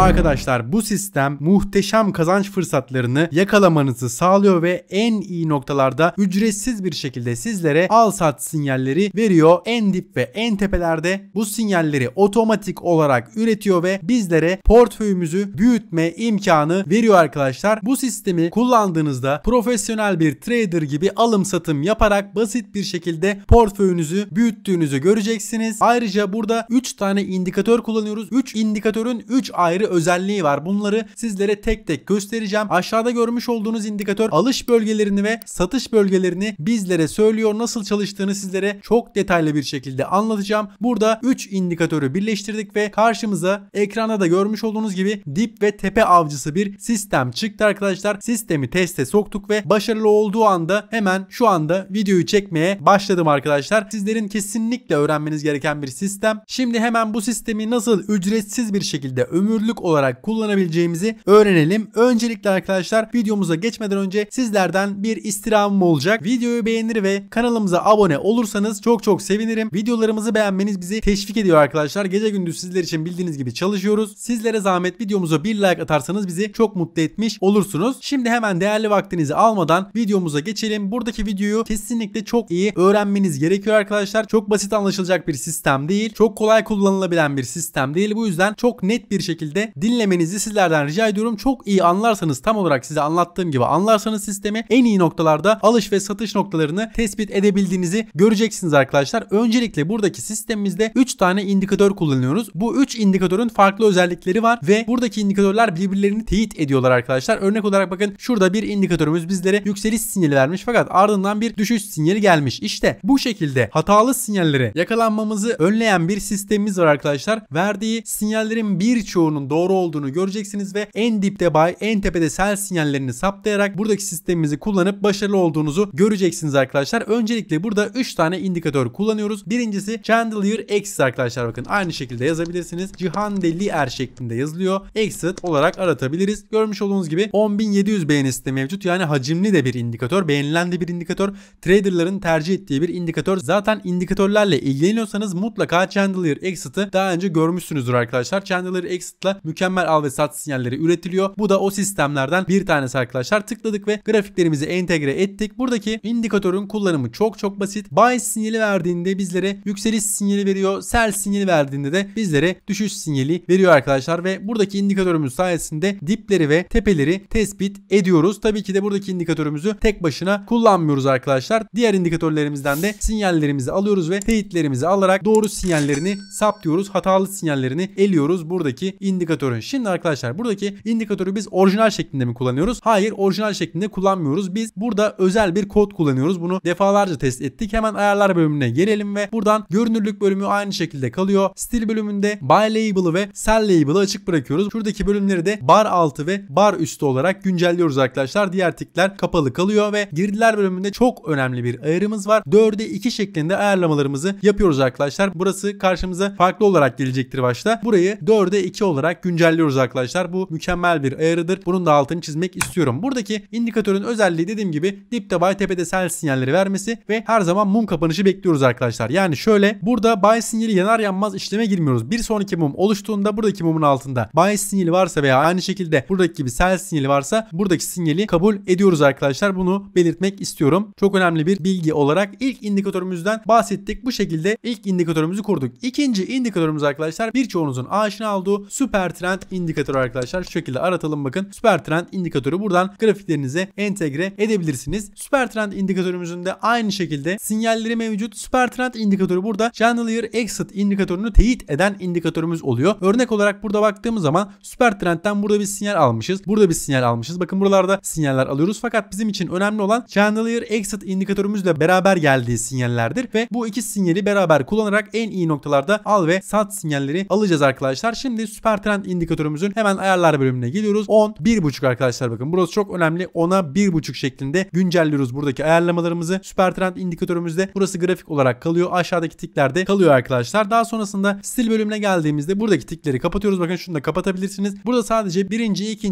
Arkadaşlar bu sistem muhteşem kazanç fırsatlarını yakalamanızı sağlıyor ve en iyi noktalarda ücretsiz bir şekilde sizlere al sat sinyalleri veriyor. En dip ve en tepelerde bu sinyalleri otomatik olarak üretiyor ve bizlere portföyümüzü büyütme imkanı veriyor arkadaşlar. Bu sistemi kullandığınızda profesyonel bir trader gibi alım satım yaparak basit bir şekilde portföyünüzü büyüttüğünüzü göreceksiniz. Ayrıca burada 3 tane indikatör kullanıyoruz. 3 indikatörün 3 ayrı özelliği var. Bunları sizlere tek tek göstereceğim. Aşağıda görmüş olduğunuz indikatör alış bölgelerini ve satış bölgelerini bizlere söylüyor. Nasıl çalıştığını sizlere çok detaylı bir şekilde anlatacağım. Burada 3 indikatörü birleştirdik ve karşımıza ekranda da görmüş olduğunuz gibi dip ve tepe avcısı bir sistem çıktı arkadaşlar. Sistemi teste soktuk ve başarılı olduğu anda hemen şu anda videoyu çekmeye başladım arkadaşlar. Sizlerin kesinlikle öğrenmeniz gereken bir sistem. Şimdi hemen bu sistemi nasıl ücretsiz bir şekilde ömürlük olarak kullanabileceğimizi öğrenelim. Öncelikle arkadaşlar videomuza geçmeden önce sizlerden bir istirhamım olacak. Videoyu beğenir ve kanalımıza abone olursanız çok sevinirim. Videolarımızı beğenmeniz bizi teşvik ediyor arkadaşlar. Gece gündüz sizler için bildiğiniz gibi çalışıyoruz. Sizlere zahmet videomuza bir like atarsanız bizi çok mutlu etmiş olursunuz. Şimdi hemen değerli vaktinizi almadan videomuza geçelim. Buradaki videoyu kesinlikle çok iyi öğrenmeniz gerekiyor arkadaşlar. Çok basit anlaşılacak bir sistem değil. Çok kolay kullanılabilen bir sistem değil. Bu yüzden çok net bir şekilde dinlemenizi sizlerden rica ediyorum. Çok iyi anlarsanız, tam olarak size anlattığım gibi anlarsanız sistemi, en iyi noktalarda alış ve satış noktalarını tespit edebildiğinizi göreceksiniz arkadaşlar. Öncelikle buradaki sistemimizde 3 tane indikatör kullanıyoruz. Bu 3 indikatörün farklı özellikleri var ve buradaki indikatörler birbirlerini teyit ediyorlar arkadaşlar. Örnek olarak bakın, şurada bir indikatörümüz bizlere yükseliş sinyali vermiş fakat ardından bir düşüş sinyali gelmiş. İşte bu şekilde hatalı sinyallere yakalanmamızı önleyen bir sistemimiz var arkadaşlar. Verdiği sinyallerin birçoğunun doğru olduğunu göreceksiniz ve en dipte buy, en tepede sell sinyallerini saptayarak buradaki sistemimizi kullanıp başarılı olduğunuzu göreceksiniz arkadaşlar. Öncelikle burada 3 tane indikatör kullanıyoruz. Birincisi Chandelier Exit arkadaşlar, bakın aynı şekilde yazabilirsiniz. Chandelier şeklinde yazılıyor. Exit olarak aratabiliriz. Görmüş olduğunuz gibi 10.700 beğenisi de mevcut. Yani hacimli de bir indikatör, beğenilen de bir indikatör, traderların tercih ettiği bir indikatör. Zaten indikatörlerle ilgileniyorsanız mutlaka Chandelier Exit'i daha önce görmüşsünüzdür arkadaşlar. Chandelier Exit'la mükemmel al ve sat sinyalleri üretiliyor. Bu da o sistemlerden bir tanesi arkadaşlar. Tıkladık ve grafiklerimizi entegre ettik. Buradaki indikatörün kullanımı çok basit. Buy sinyali verdiğinde bizlere yükseliş sinyali veriyor. Sell sinyali verdiğinde de bizlere düşüş sinyali veriyor arkadaşlar ve buradaki indikatörümüz sayesinde dipleri ve tepeleri tespit ediyoruz. Tabii ki de buradaki indikatörümüzü tek başına kullanmıyoruz arkadaşlar. Diğer indikatörlerimizden de sinyallerimizi alıyoruz ve teyitlerimizi alarak doğru sinyallerini saptıyoruz. Hatalı sinyallerini eliyoruz buradaki indikatörün. Şimdi arkadaşlar buradaki indikatörü biz orijinal şeklinde mi kullanıyoruz? Hayır, orijinal şeklinde kullanmıyoruz. Biz burada özel bir kod kullanıyoruz. Bunu defalarca test ettik. Hemen ayarlar bölümüne gelelim ve buradan görünürlük bölümü aynı şekilde kalıyor. Stil bölümünde buy label'ı ve sell label'ı açık bırakıyoruz. Şuradaki bölümleri de bar altı ve bar üstü olarak güncelliyoruz arkadaşlar. Diğer tikler kapalı kalıyor ve girdiler bölümünde çok önemli bir ayarımız var. 4'e 2 şeklinde ayarlamalarımızı yapıyoruz arkadaşlar. Burası karşımıza farklı olarak gelecektir başta. Burayı 4'e 2 olarak güncelliyoruz arkadaşlar. Bu mükemmel bir ayarıdır. Bunun da altını çizmek istiyorum. Buradaki indikatörün özelliği dediğim gibi dipte buy, tepede sell sinyalleri vermesi ve her zaman mum kapanışı bekliyoruz arkadaşlar. Yani şöyle, burada buy sinyali yanar yanmaz işleme girmiyoruz. Bir sonraki mum oluştuğunda buradaki mumun altında buy sinyali varsa veya aynı şekilde buradaki gibi sell sinyali varsa buradaki sinyali kabul ediyoruz arkadaşlar. Bunu belirtmek istiyorum. Çok önemli bir bilgi olarak ilk indikatörümüzden bahsettik. Bu şekilde ilk indikatörümüzü kurduk. İkinci indikatörümüz arkadaşlar birçoğunuzun aşina olduğu Supertrend indikatörü arkadaşlar. Şu şekilde aratalım, bakın. Supertrend indikatörü buradan grafiklerinize entegre edebilirsiniz. Supertrend indikatörümüzün de aynı şekilde sinyalleri mevcut. Supertrend indikatörü burada Chandelier Exit indikatörünü teyit eden indikatörümüz oluyor. Örnek olarak burada baktığımız zaman Supertrend'den burada bir sinyal almışız. Burada bir sinyal almışız. Bakın buralarda sinyaller alıyoruz fakat bizim için önemli olan Chandelier Exit indikatörümüzle beraber geldiği sinyallerdir ve bu iki sinyali beraber kullanarak en iyi noktalarda al ve sat sinyalleri alacağız arkadaşlar. Şimdi Supertrend indikatörümüzün hemen ayarlar bölümüne geliyoruz. 10, 1.5 arkadaşlar, bakın burası çok önemli. 10'a 1.5 şeklinde güncelliyoruz buradaki ayarlamalarımızı. Supertrend indikatörümüzde burası grafik olarak kalıyor. Aşağıdaki tiklerde kalıyor arkadaşlar. Daha sonrasında stil bölümüne geldiğimizde buradaki tikleri kapatıyoruz. Bakın şunu da kapatabilirsiniz. Burada sadece 1.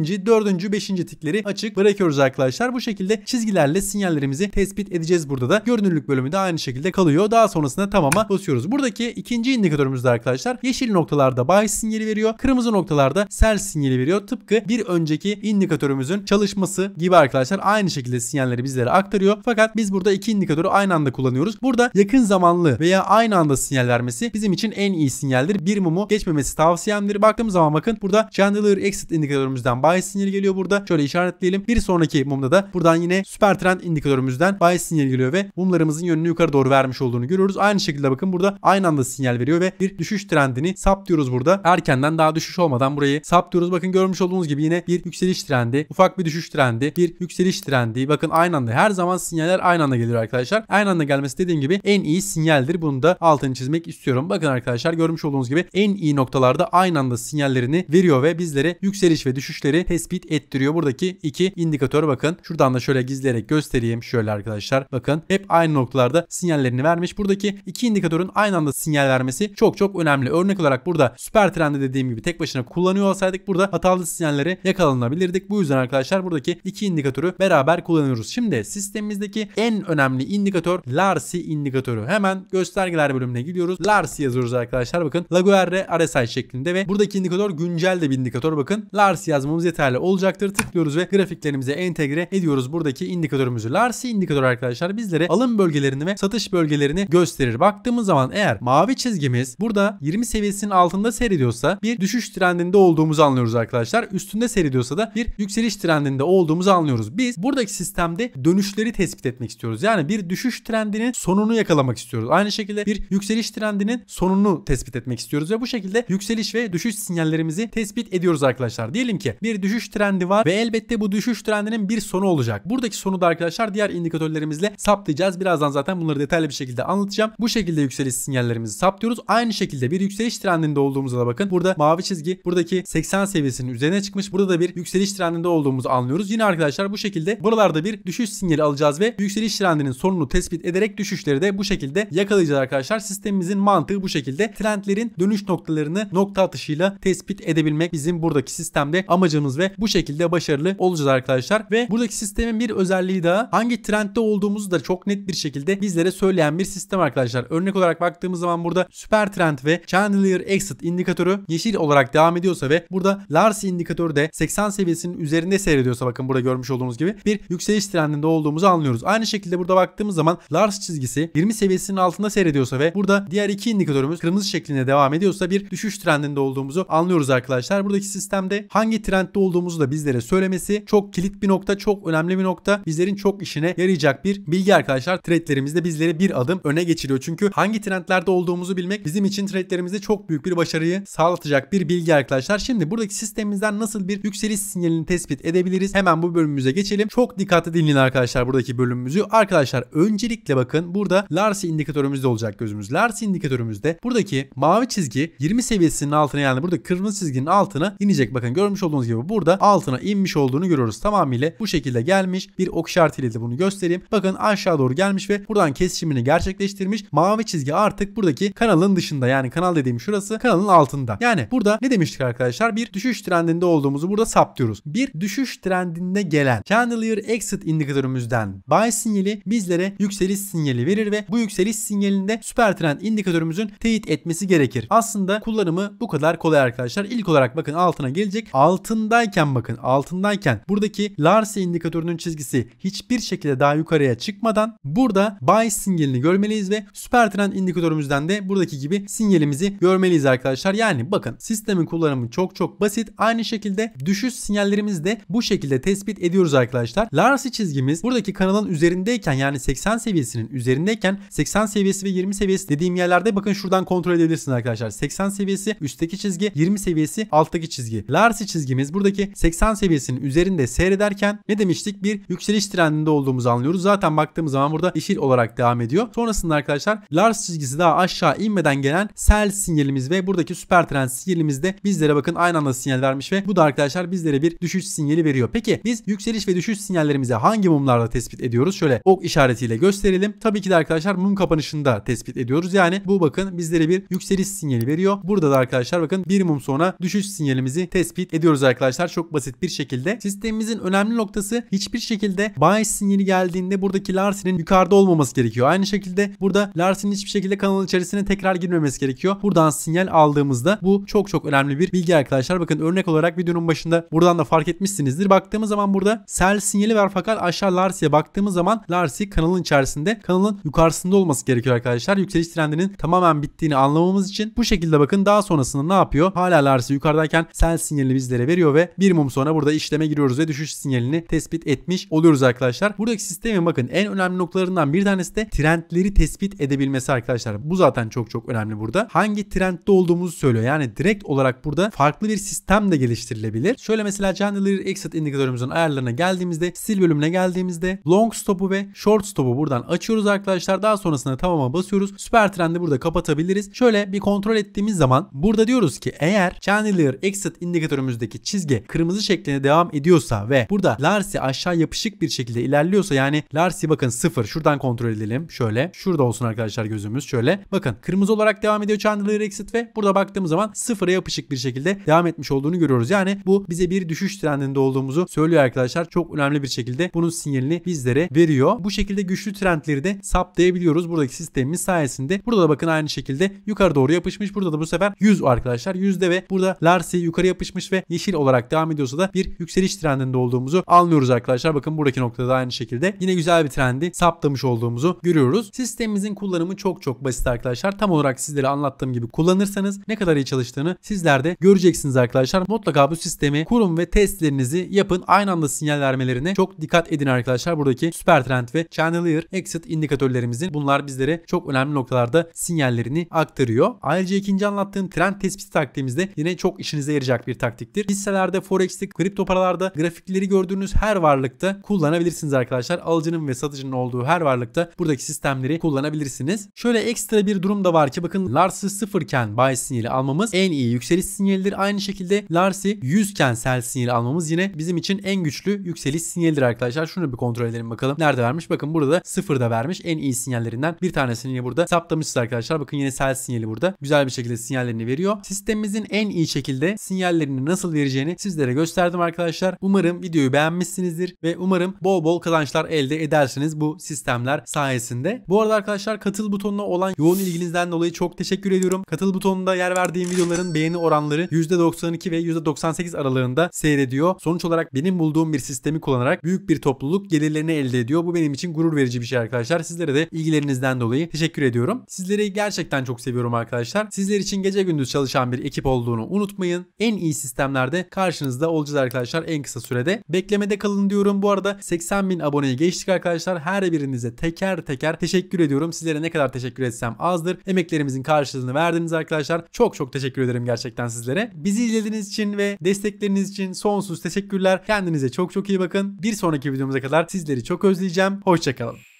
2. 4. 5. tikleri açık bırakıyoruz arkadaşlar. Bu şekilde çizgilerle sinyallerimizi tespit edeceğiz burada da. Görünürlük bölümü de aynı şekilde kalıyor. Daha sonrasında tamama basıyoruz. Buradaki ikinci indikatörümüzde arkadaşlar yeşil noktalarda buy sinyali veriyor. Kırmızı noktalarda sell sinyali veriyor. Tıpkı bir önceki indikatörümüzün çalışması gibi arkadaşlar, aynı şekilde sinyalleri bizlere aktarıyor. Fakat biz burada iki indikatörü aynı anda kullanıyoruz. Burada yakın zamanlı veya aynı anda sinyal vermesi bizim için en iyi sinyaldir. Bir mumu geçmemesi tavsiyemdir. Baktığımız zaman bakın burada Chandelier Exit indikatörümüzden buy sinyali geliyor burada. Şöyle işaretleyelim. Bir sonraki mumda da buradan yine Supertrend indikatörümüzden buy sinyali geliyor ve mumlarımızın yönünü yukarı doğru vermiş olduğunu görüyoruz. Aynı şekilde bakın burada aynı anda sinyal veriyor ve bir düşüş trendini saptıyoruz burada. Erkenden daha düşüş olmadan burayı saptıyoruz. Bakın görmüş olduğunuz gibi yine bir yükseliş trendi, ufak bir düşüş trendi, bir yükseliş trendi. Bakın aynı anda her zaman sinyaller aynı anda geliyor arkadaşlar. Aynı anda gelmesi dediğim gibi en iyi sinyaldir. Bunu da altını çizmek istiyorum. Bakın arkadaşlar görmüş olduğunuz gibi en iyi noktalarda aynı anda sinyallerini veriyor ve bizlere yükseliş ve düşüşleri tespit ettiriyor. Buradaki iki indikatör bakın. Şuradan da şöyle gizleyerek göstereyim. Şöyle arkadaşlar bakın hep aynı noktalarda sinyallerini vermiş. Buradaki iki indikatörün aynı anda sinyal vermesi çok önemli. Örnek olarak burada Supertrend'i dediğim gibi tek başına kullanıyor olsaydık burada hatalı sinyallere yakalanabilirdik. Bu yüzden arkadaşlar buradaki iki indikatörü beraber kullanıyoruz. Şimdi sistemimizdeki en önemli indikatör RSI indikatörü. Hemen göstergeler bölümüne gidiyoruz. RSI yazıyoruz arkadaşlar bakın. Laguerre RSI şeklinde ve buradaki indikatör güncel de bir indikatör bakın. RSI yazmamız yeterli olacaktır. Tıklıyoruz ve grafiklerimize entegre ediyoruz buradaki indikatörümüzü. RSI indikatörü arkadaşlar bizlere alım bölgelerini ve satış bölgelerini gösterir. Baktığımız zaman eğer mavi çizgimiz burada 20 seviyesinin altında seyrediyorsa bir düşüş trendinde olduğumuzu anlıyoruz arkadaşlar. Üstünde seyrediyorsa da bir yükseliş trendinde olduğumuzu anlıyoruz. Biz buradaki sistemde dönüşleri tespit etmek istiyoruz. Yani bir düşüş trendinin sonunu yakalamak istiyoruz. Aynı şekilde bir yükseliş trendinin sonunu tespit etmek istiyoruz ve bu şekilde yükseliş ve düşüş sinyallerimizi tespit ediyoruz arkadaşlar. Diyelim ki bir düşüş trendi var ve elbette bu düşüş trendinin bir sonu olacak. Buradaki sonu da arkadaşlar diğer indikatörlerimizle saptayacağız. Birazdan zaten bunları detaylı bir şekilde anlatacağım. Bu şekilde yükseliş sinyallerimizi saptıyoruz. Aynı şekilde bir yükseliş trendinde olduğumuza da bakın. Burada mavi çizgi buradaki 80 seviyesinin üzerine çıkmış. Burada da bir yükseliş trendinde olduğumuzu anlıyoruz. Yine arkadaşlar bu şekilde buralarda bir düşüş sinyali alacağız ve yükseliş trendinin sonunu tespit ederek düşüşleri de bu şekilde yakalayacağız arkadaşlar. Sistemimizin mantığı bu şekilde. Trendlerin dönüş noktalarını nokta atışıyla tespit edebilmek bizim buradaki sistemde amacımız ve bu şekilde başarılı olacağız arkadaşlar. Ve buradaki sistemin bir özelliği daha, hangi trendde olduğumuzu da çok net bir şekilde bizlere söyleyen bir sistem arkadaşlar. Örnek olarak baktığımız zaman burada Supertrend ve Chandelier Exit indikatörü yeşil olarak devam ediyorsa ve burada RSI indikatörü de 80 seviyesinin üzerinde seyrediyorsa bakın burada görmüş olduğunuz gibi bir yükseliş trendinde olduğumuzu anlıyoruz. Aynı şekilde burada baktığımız zaman RSI çizgisi 20 seviyesinin altında seyrediyorsa ve burada diğer iki indikatörümüz kırmızı şeklinde devam ediyorsa bir düşüş trendinde olduğumuzu anlıyoruz arkadaşlar. Buradaki sistemde hangi trendde olduğumuzu da bizlere söylemesi çok kilit bir nokta, çok önemli bir nokta. Bizlerin çok işine yarayacak bir bilgi arkadaşlar. Trade'lerimizde bizleri bir adım öne geçiriyor. Çünkü hangi trendlerde olduğumuzu bilmek bizim için trade'lerimizde çok büyük bir başarıyı sağlatacak bir bilgi arkadaşlar. Şimdi buradaki sistemimizden nasıl bir yükseliş sinyalini tespit edebiliriz? Hemen bu bölümümüze geçelim. Çok dikkatli dinleyin arkadaşlar buradaki bölümümüzü. Arkadaşlar öncelikle bakın burada RSI indikatörümüzde olacak gözümüz. RSI indikatörümüzde buradaki mavi çizgi 20 seviyesinin altına, yani burada kırmızı çizginin altına inecek. Bakın görmüş olduğunuz gibi burada altına inmiş olduğunu görüyoruz. Tamamıyla bu şekilde gelmiş. Bir ok işaretiyle de bunu göstereyim. Bakın aşağı doğru gelmiş ve buradan kesişimini gerçekleştirmiş. Mavi çizgi artık buradaki kanalın dışında, yani kanal dediğim şurası kanalın altında. Yani burada ne demiştik arkadaşlar? Bir düşüş trendinde olduğumuzu burada saptıyoruz. Bir düşüş trendinde gelen Chandelier Exit indikatörümüzden buy sinyali bizlere yükseliş sinyali verir ve bu yükseliş sinyalinde Supertrend indikatörümüzün teyit etmesi gerekir. Aslında kullanımı bu kadar kolay arkadaşlar. İlk olarak bakın altına gelecek. Altındayken bakın buradaki RSI indikatörünün çizgisi hiçbir şekilde daha yukarıya çıkmadan burada buy sinyalini görmeliyiz ve Supertrend indikatörümüzden de buradaki gibi sinyalimizi görmeliyiz arkadaşlar. Yani bakın sistemin kullanımı çok basit. Aynı şekilde düşüş sinyallerimizi de bu şekilde tespit ediyoruz arkadaşlar. RSI çizgimiz buradaki kanalın üzerindeyken, yani 80 seviyesinin üzerindeyken, 80 seviyesi ve 20 seviyesi dediğim yerlerde bakın şuradan kontrol edebilirsiniz arkadaşlar. 80 seviyesi üstteki çizgi, 20 seviyesi alttaki çizgi. RSI çizgimiz buradaki 80 seviyesinin üzerinde seyrederken ne demiştik? Bir yükseliş trendinde olduğumuzu anlıyoruz. Zaten baktığımız zaman burada yeşil olarak devam ediyor. Sonrasında arkadaşlar RSI çizgisi daha aşağı inmeden gelen sell sinyalimiz ve buradaki Supertrend sinyalimizde bizlere bakın aynı anda sinyal vermiş ve bu da arkadaşlar bizlere bir düşüş sinyali veriyor. Peki biz yükseliş ve düşüş sinyallerimizi hangi mumlarda tespit ediyoruz? Şöyle ok işaretiyle gösterelim. Tabii ki de arkadaşlar mum kapanışında tespit ediyoruz. Yani bu bakın bizlere bir yükseliş sinyali veriyor. Burada da arkadaşlar bakın bir mum sonra düşüş sinyalimizi tespit ediyoruz arkadaşlar. Çok basit bir şekilde. Sistemimizin önemli noktası hiçbir şekilde buy sinyali geldiğinde buradaki RSI'nin yukarıda olmaması gerekiyor. Aynı şekilde burada RSI'nin hiçbir şekilde kanalın içerisine tekrar girmemesi gerekiyor. Buradan sinyal aldığımızda bu çok önemli önemli bir bilgi arkadaşlar. Bakın örnek olarak videonun başında buradan da fark etmişsinizdir. Baktığımız zaman burada sell sinyali var fakat aşağı Larsi'ye baktığımız zaman Larsi kanalın içerisinde, kanalın yukarısında olması gerekiyor arkadaşlar. Yükseliş trendinin tamamen bittiğini anlamamız için bu şekilde bakın daha sonrasında ne yapıyor? Hala Larsi yukarıdayken sell sinyalini bizlere veriyor ve bir mum sonra burada işleme giriyoruz ve düşüş sinyalini tespit etmiş oluyoruz arkadaşlar. Buradaki sistemin bakın en önemli noktalarından bir tanesi de trendleri tespit edebilmesi arkadaşlar. Bu zaten çok önemli burada. Hangi trendde olduğumuzu söylüyor. Yani direkt olarak burada farklı bir sistem de geliştirilebilir. Şöyle mesela Chandelier Exit indikatörümüzün ayarlarına geldiğimizde, sil bölümüne geldiğimizde long stopu ve short stopu buradan açıyoruz arkadaşlar. Daha sonrasında tamama basıyoruz. Supertrend'i burada kapatabiliriz. Şöyle bir kontrol ettiğimiz zaman burada diyoruz ki eğer Chandelier Exit indikatörümüzdeki çizgi kırmızı şekline devam ediyorsa ve burada Larsi aşağı yapışık bir şekilde ilerliyorsa, yani Larsi bakın 0. Şuradan kontrol edelim. Şöyle. Şurada olsun arkadaşlar gözümüz. Şöyle. Bakın kırmızı olarak devam ediyor Chandelier Exit ve burada baktığımız zaman 0'a yapışık bir şekilde devam etmiş olduğunu görüyoruz. Yani bu bize bir düşüş trendinde olduğumuzu söylüyor arkadaşlar. Çok önemli bir şekilde bunun sinyalini bizlere veriyor. Bu şekilde güçlü trendleri de saptayabiliyoruz buradaki sistemimiz sayesinde. Burada da bakın aynı şekilde yukarı doğru yapışmış. Burada da bu sefer 100 arkadaşlar. 100'de ve burada Larsi yukarı yapışmış ve yeşil olarak devam ediyorsa da bir yükseliş trendinde olduğumuzu anlıyoruz arkadaşlar. Bakın buradaki noktada aynı şekilde yine güzel bir trendi saptamış olduğumuzu görüyoruz. Sistemimizin kullanımı çok basit arkadaşlar. Tam olarak sizlere anlattığım gibi kullanırsanız ne kadar iyi çalıştığını sizler de göreceksiniz arkadaşlar. Mutlaka bu sistemi kurun ve testlerinizi yapın. Aynı anda sinyal vermelerine çok dikkat edin arkadaşlar. Buradaki Supertrend ve Chandelier Exit indikatörlerimizin bunlar bizlere çok önemli noktalarda sinyallerini aktarıyor. Ayrıca ikinci anlattığım trend tespiti taktiğimizde yine çok işinize yarayacak bir taktiktir. Hisselerde, forex'te, kripto paralarda, grafikleri gördüğünüz her varlıkta kullanabilirsiniz arkadaşlar. Alıcının ve satıcının olduğu her varlıkta buradaki sistemleri kullanabilirsiniz. Şöyle ekstra bir durum da var ki bakın Larsi 0 iken buy sinyali almamız en iyi yükseliş sinyalidir. Aynı şekilde Larsi 100 iken sell sinyali almamız yine bizim için en güçlü yükseliş sinyalidir arkadaşlar. Şunu bir kontrol edelim bakalım. Nerede vermiş? Bakın burada 0'da vermiş. En iyi sinyallerinden bir tanesini yine burada saptamışız arkadaşlar. Bakın yine sell sinyali burada. Güzel bir şekilde sinyallerini veriyor. Sistemimizin en iyi şekilde sinyallerini nasıl vereceğini sizlere gösterdim arkadaşlar. Umarım videoyu beğenmişsinizdir ve umarım bol kazançlar elde edersiniz bu sistemler sayesinde. Bu arada arkadaşlar katıl butonuna olan yoğun ilginizden dolayı çok teşekkür ediyorum. Katıl butonunda yer verdiğim videoların beğeni oranları %92 ve %98 aralarında seyrediyor. Sonuç olarak benim bulduğum bir sistemi kullanarak büyük bir topluluk gelirlerini elde ediyor. Bu benim için gurur verici bir şey arkadaşlar. Sizlere de ilgilerinizden dolayı teşekkür ediyorum. Sizleri gerçekten çok seviyorum arkadaşlar. Sizler için gece gündüz çalışan bir ekip olduğunu unutmayın. En iyi sistemlerde karşınızda olacağız arkadaşlar en kısa sürede. Beklemede kalın diyorum. Bu arada 80.000 aboneyi geçtik arkadaşlar. Her birinize teker teşekkür ediyorum. Sizlere ne kadar teşekkür etsem azdır. Emeklerimizin karşılığını verdiniz arkadaşlar. Çok teşekkür ederim gerçekten sizlere. Bizi izlediğiniz için ve destekleriniz için sonsuz teşekkürler. Kendinize çok iyi bakın. Bir sonraki videomuza kadar sizleri çok özleyeceğim. Hoşça kalın.